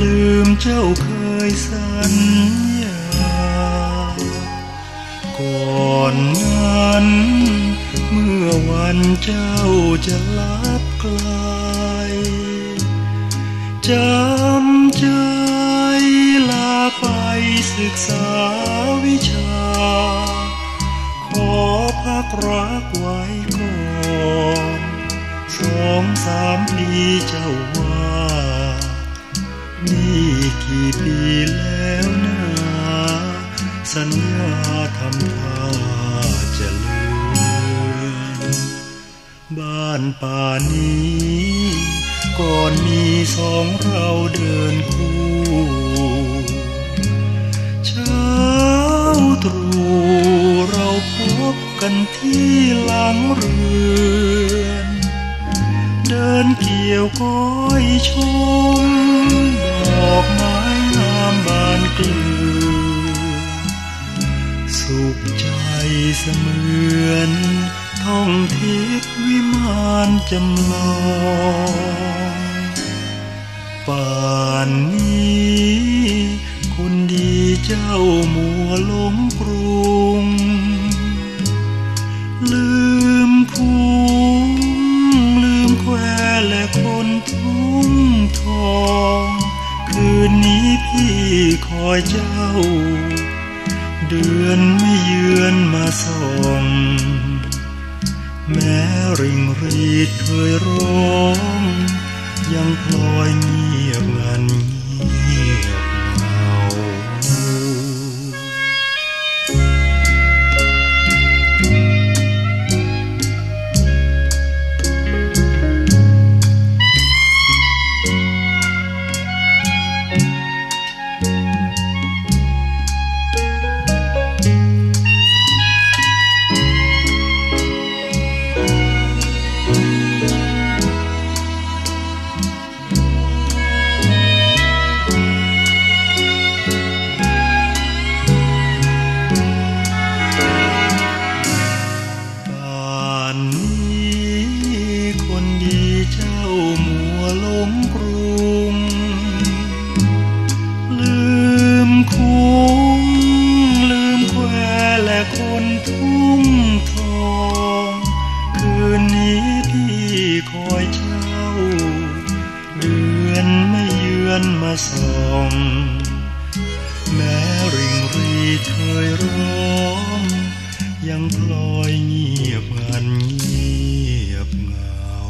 ลืมเจ้าเคยสัญญาก่อนนั้นเมื่อวันเจ้าจะลับไกลจำใจลาไปศึกษาวิชาขอพักรักไว้ก่อน2-3 ปีเจ้าว่านี่กี่ปีแล้วนะสัญญาทำท่าจะลืมบ้านป่านี้ก่อนมีสองเราเดินคู่เช้าตรู่เราพบกันที่หลังเรือนเดินเกี่ยวก้อยชมดอกไม้งามบานเกลือสุขใจเสมือนท่องทิพย์วิมานจำลองป่านนี้คนดีเจ้ามัวหลงกรุงลืมคุ้งลืมแควและคนทุ่งทองคืนนี้พี่คอยเจ้าเดือนไม่เยือนมาส่องแม้ริ่งรีดเคยร้องยังพลอยเงียบงันเงียบเหงายังพลอยเงียบงันเงียบเหงา